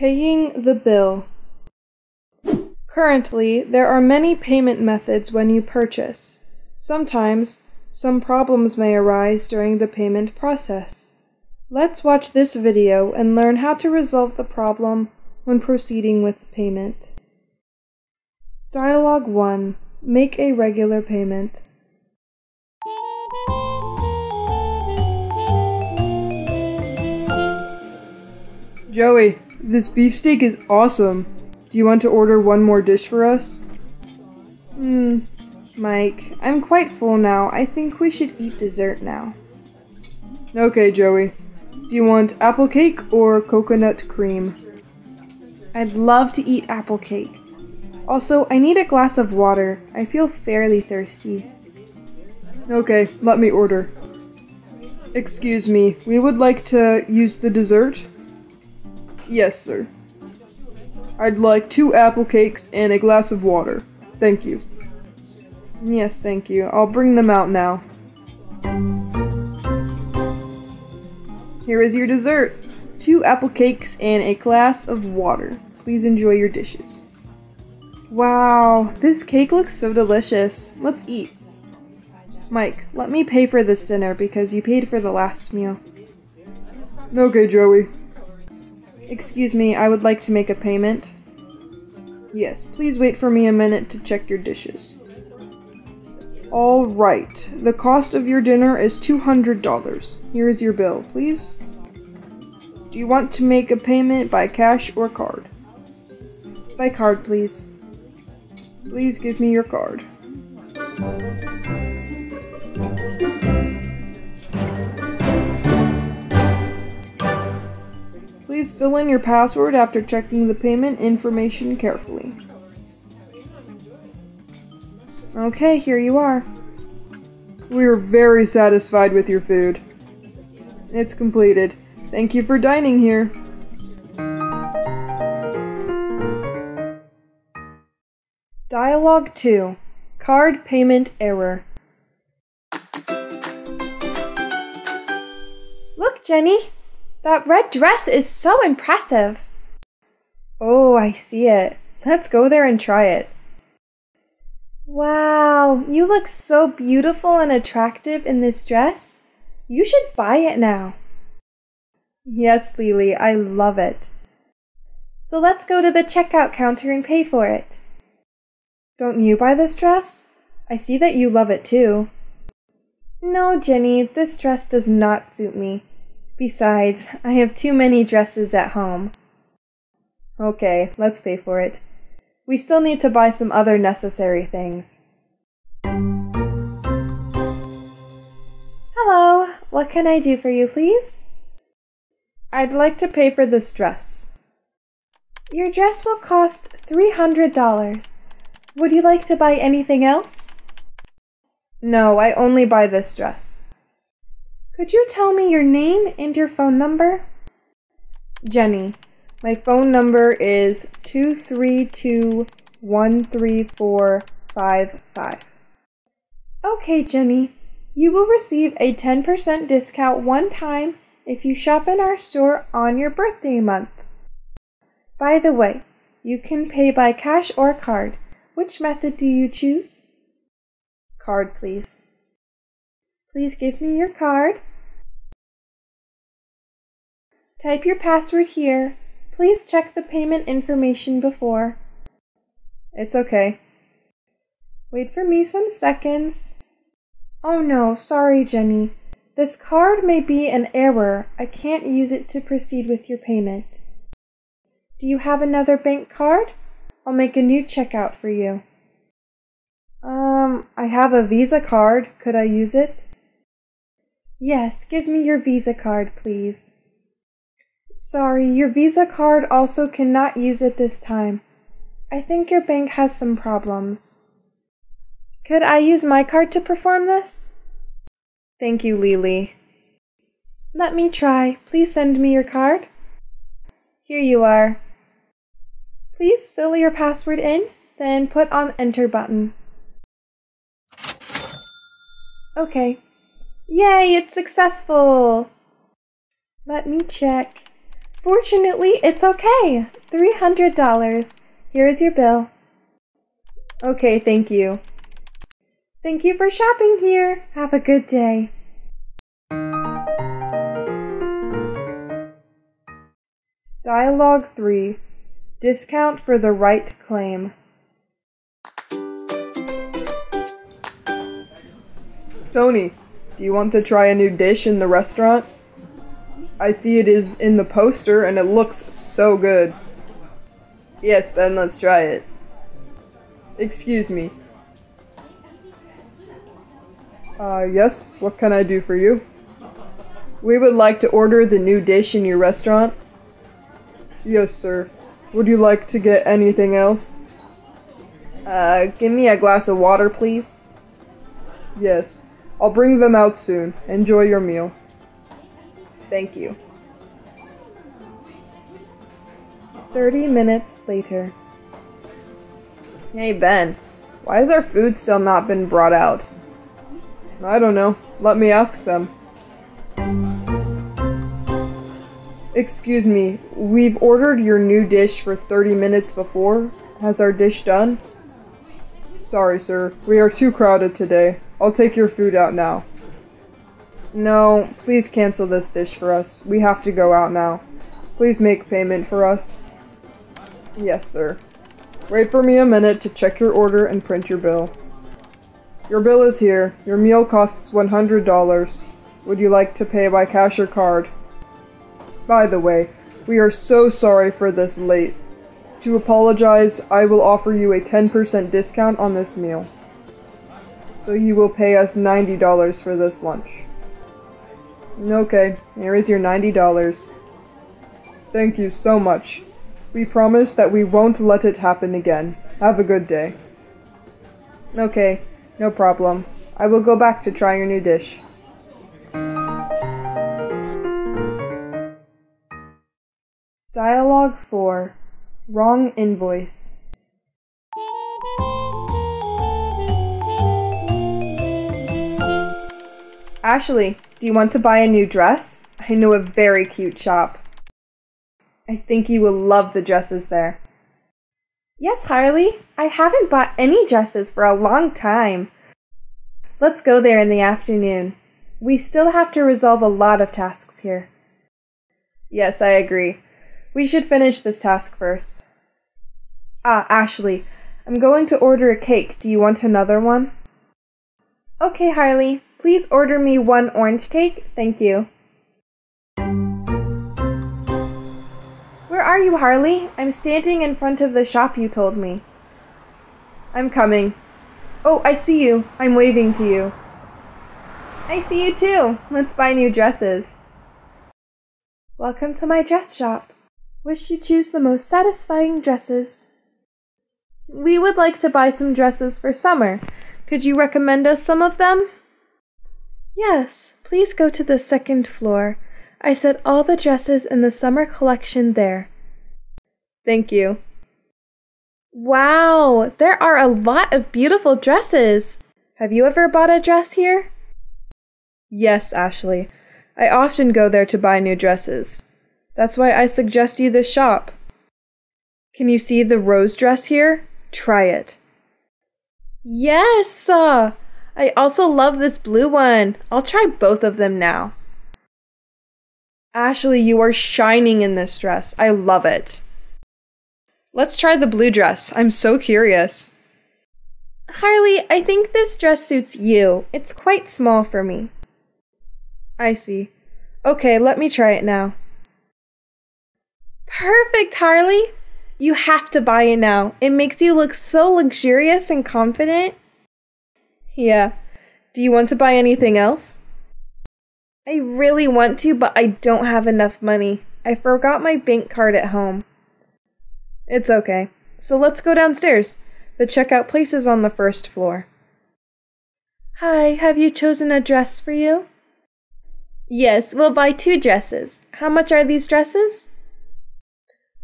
Paying the bill. Currently, there are many payment methods when you purchase. Sometimes, some problems may arise during the payment process. Let's watch this video and learn how to resolve the problem when proceeding with payment. Dialogue 1. Make a regular payment. Joey, this beefsteak is awesome. Do you want to order one more dish for us? Mike, I'm quite full now. I think we should eat dessert now. Okay, Joey. Do you want apple cake or coconut cream? I'd love to eat apple cake. Also, I need a glass of water. I feel fairly thirsty. Okay, let me order. Excuse me, we would like to use the dessert? Yes, sir. I'd like 2 apple cakes and a glass of water. Thank you. Yes, thank you. I'll bring them out now. Here is your dessert. 2 apple cakes and a glass of water. Please enjoy your dishes. Wow, this cake looks so delicious. Let's eat. Mike, let me pay for this dinner because you paid for the last meal. Okay, Joey. Excuse me, I would like to make a payment. Yes, please wait for me a minute to check your dishes. All right, the cost of your dinner is $200. Here is your bill, please. Do you want to make a payment by cash or card? By card, please. Please give me your card. Please fill in your password after checking the payment information carefully. Okay, here you are. We are very satisfied with your food. It's completed. Thank you for dining here. Dialogue 2. Card payment error. Look, Jenny! That red dress is so impressive! Oh, I see it. Let's go there and try it. Wow, you look so beautiful and attractive in this dress. You should buy it now. Yes, Lily, I love it. So let's go to the checkout counter and pay for it. Don't you buy this dress? I see that you love it too. No, Jenny, this dress does not suit me. Besides, I have too many dresses at home. Okay, let's pay for it. We still need to buy some other necessary things. Hello, what can I do for you, please? I'd like to pay for this dress. Your dress will cost $300. Would you like to buy anything else? No, I only buy this dress. Could you tell me your name and your phone number? Jenny, my phone number is 232-13455. Okay, Jenny, you will receive a 10% discount one time if you shop in our store on your birthday month. By the way, you can pay by cash or card. Which method do you choose? Card, please. Please give me your card. Type your password here. Please check the payment information before. It's okay. Wait for me some seconds. Oh no, sorry, Jenny. This card may be an error. I can't use it to proceed with your payment. Do you have another bank card? I'll make a new checkout for you. I have a Visa card. Could I use it? Yes, give me your Visa card, please. Sorry, your Visa card also cannot use it this time. I think your bank has some problems. Could I use my card to perform this? Thank you, Lily. Let me try. Please send me your card. Here you are. Please fill your password in, then put on Enter button. Okay. Yay, it's successful! Let me check. Fortunately, it's okay. $300. Here is your bill. Okay, thank you. Thank you for shopping here. Have a good day. Dialogue 3. Discount for the right claim. Tony, do you want to try a new dish in the restaurant? I see it is in the poster and it looks so good. Yes, Ben, let's try it. Excuse me. Yes, what can I do for you? We would like to order the new dish in your restaurant. Yes, sir. Would you like to get anything else? Give me a glass of water, please. Yes. I'll bring them out soon. Enjoy your meal. Thank you. 30 minutes later. Hey, Ben. Why has our food still not been brought out? I don't know. Let me ask them. Excuse me, we've ordered your new dish for 30 minutes before. Has our dish done? Sorry, sir. We are too crowded today. I'll take your food out now. No, please cancel this dish for us. We have to go out now. Please make payment for us. Yes, sir. Wait for me a minute to check your order and print your bill. Your bill is here. Your meal costs $100. Would you like to pay by cash or card? By the way, we are so sorry for this late. To apologize, I will offer you a 10% discount on this meal. So you will pay us $90 for this lunch. Okay, here is your $90. Thank you so much. We promise that we won't let it happen again. Have a good day. Okay, no problem. I will go back to try your new dish. Dialogue 4. Wrong invoice. Ashley, do you want to buy a new dress? I know a very cute shop. I think you will love the dresses there. Yes, Harley. I haven't bought any dresses for a long time. Let's go there in the afternoon. We still have to resolve a lot of tasks here. Yes, I agree. We should finish this task first. Ah, Ashley, I'm going to order a cake. Do you want another one? Okay, Harley. Please order me one orange cake. Thank you. Where are you, Harley? I'm standing in front of the shop you told me. I'm coming. Oh, I see you. I'm waving to you. I see you too. Let's buy new dresses. Welcome to my dress shop. Wish you choose the most satisfying dresses. We would like to buy some dresses for summer. Could you recommend us some of them? Yes, please go to the second floor. I set all the dresses in the summer collection there. Thank you. Wow, there are a lot of beautiful dresses. Have you ever bought a dress here? Yes, Ashley. I often go there to buy new dresses. That's why I suggest you this shop. Can you see the rose dress here? Try it. Yes! I also love this blue one. I'll try both of them now. Ashley, you are shining in this dress. I love it. Let's try the blue dress. I'm so curious. Harley, I think this dress suits you. It's quite small for me. I see. Okay, let me try it now. Perfect, Harley! You have to buy it now. It makes you look so luxurious and confident. Yeah. Do you want to buy anything else? I really want to, but I don't have enough money. I forgot my bank card at home. It's okay. So let's go downstairs. The checkout place is on the first floor. Hi, have you chosen a dress for you? Yes, we'll buy two dresses. How much are these dresses?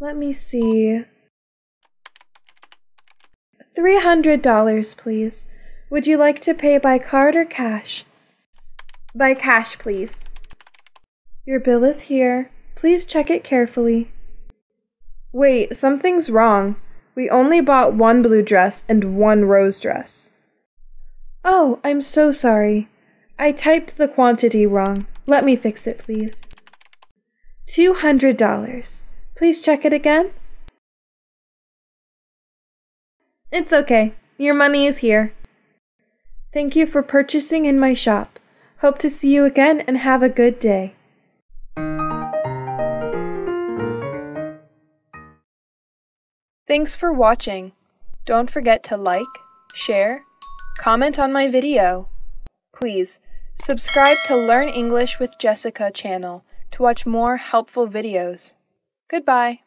Let me see. $300, please. Would you like to pay by card or cash? By cash, please. Your bill is here. Please check it carefully. Wait, something's wrong. We only bought one blue dress and one rose dress. Oh, I'm so sorry. I typed the quantity wrong. Let me fix it, please. $200. Please check it again. It's okay. Your money is here. Thank you for purchasing in my shop. Hope to see you again and have a good day. Thanks for watching. Don't forget to like, share, comment on my video. Please, subscribe to Learn English with Jessica channel to watch more helpful videos. Goodbye.